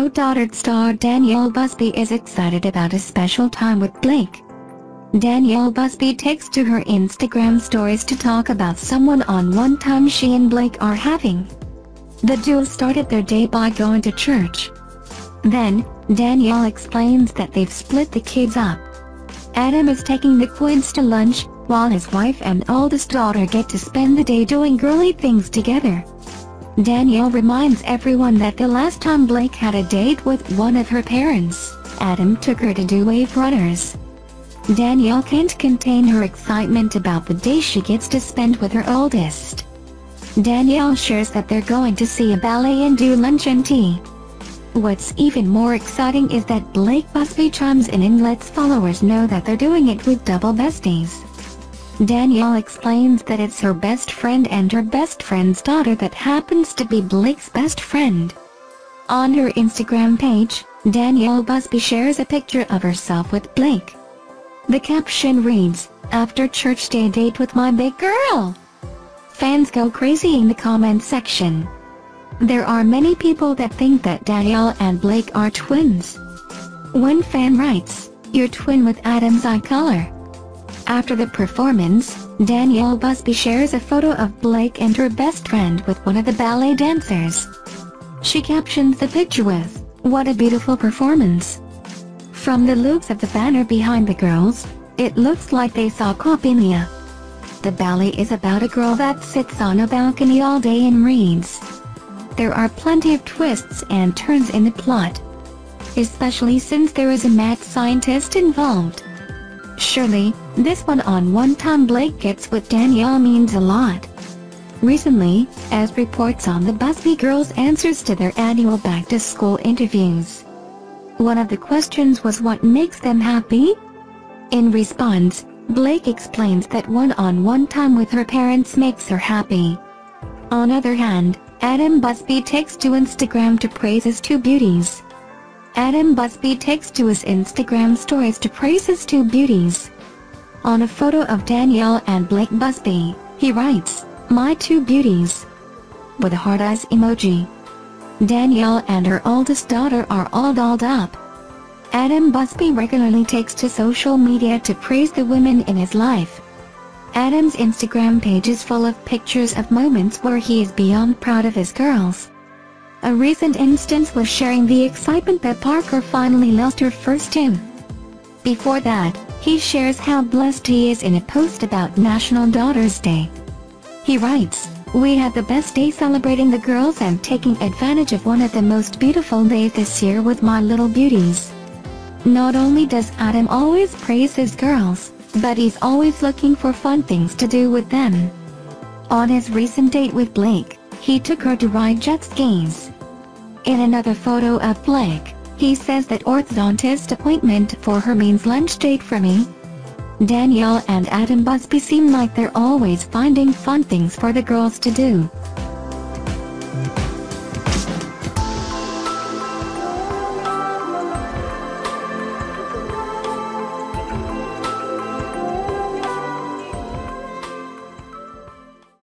OutDaughtered star Danielle Busby is excited about a special time with Blayke. Danielle Busby takes to her Instagram stories to talk about someone on one time she and Blayke are having. The duo started their day by going to church. Then, Danielle explains that they've split the kids up. Adam is taking the kids to lunch, while his wife and oldest daughter get to spend the day doing girly things together. Danielle reminds everyone that the last time Blayke had a date with one of her parents, Adam took her to do Wave Runners. Danielle can't contain her excitement about the day she gets to spend with her oldest. Danielle shares that they're going to see a ballet and do lunch and tea. What's even more exciting is that Blayke Busby chimes in and lets followers know that they're doing it with double besties. Danielle explains that it's her best friend and her best friend's daughter that happens to be Blayke's best friend. On her Instagram page, Danielle Busby shares a picture of herself with Blayke. The caption reads, "After church day date with my big girl." Fans go crazy in the comment section. There are many people that think that Danielle and Blayke are twins. One fan writes, "You're twin with Adam's eye color." After the performance, Danielle Busby shares a photo of Blayke and her best friend with one of the ballet dancers. She captions the picture with, "What a beautiful performance." From the looks of the banner behind the girls, it looks like they saw Coppelia. The ballet is about a girl that sits on a balcony all day and reads. There are plenty of twists and turns in the plot, especially since there is a mad scientist involved. Surely, this one-on-one time Blayke gets with Danielle means a lot. Recently, as reports on the Busby girls' answers to their annual back-to-school interviews. One of the questions was what makes them happy? In response, Blayke explains that one-on-one time with her parents makes her happy. On the other hand, Adam Busby takes to Instagram to praise his two beauties. Adam Busby takes to his Instagram stories to praise his two beauties. On a photo of Danielle and Blayke Busby, he writes, "My two beauties," with a heart eyes emoji. Danielle and her oldest daughter are all dolled up. Adam Busby regularly takes to social media to praise the women in his life. Adam's Instagram page is full of pictures of moments where he is beyond proud of his girls. A recent instance was sharing the excitement that Parker finally lost her first limb. Before that, he shares how blessed he is in a post about National Daughters Day. He writes, "We had the best day celebrating the girls and taking advantage of one of the most beautiful days this year with my little beauties." Not only does Adam always praise his girls, but he's always looking for fun things to do with them. On his recent date with Blayke, he took her to ride jet skis. In another photo of Blayke, he says that orthodontist appointment for her means lunch date for me. Danielle and Adam Busby seem like they're always finding fun things for the girls to do.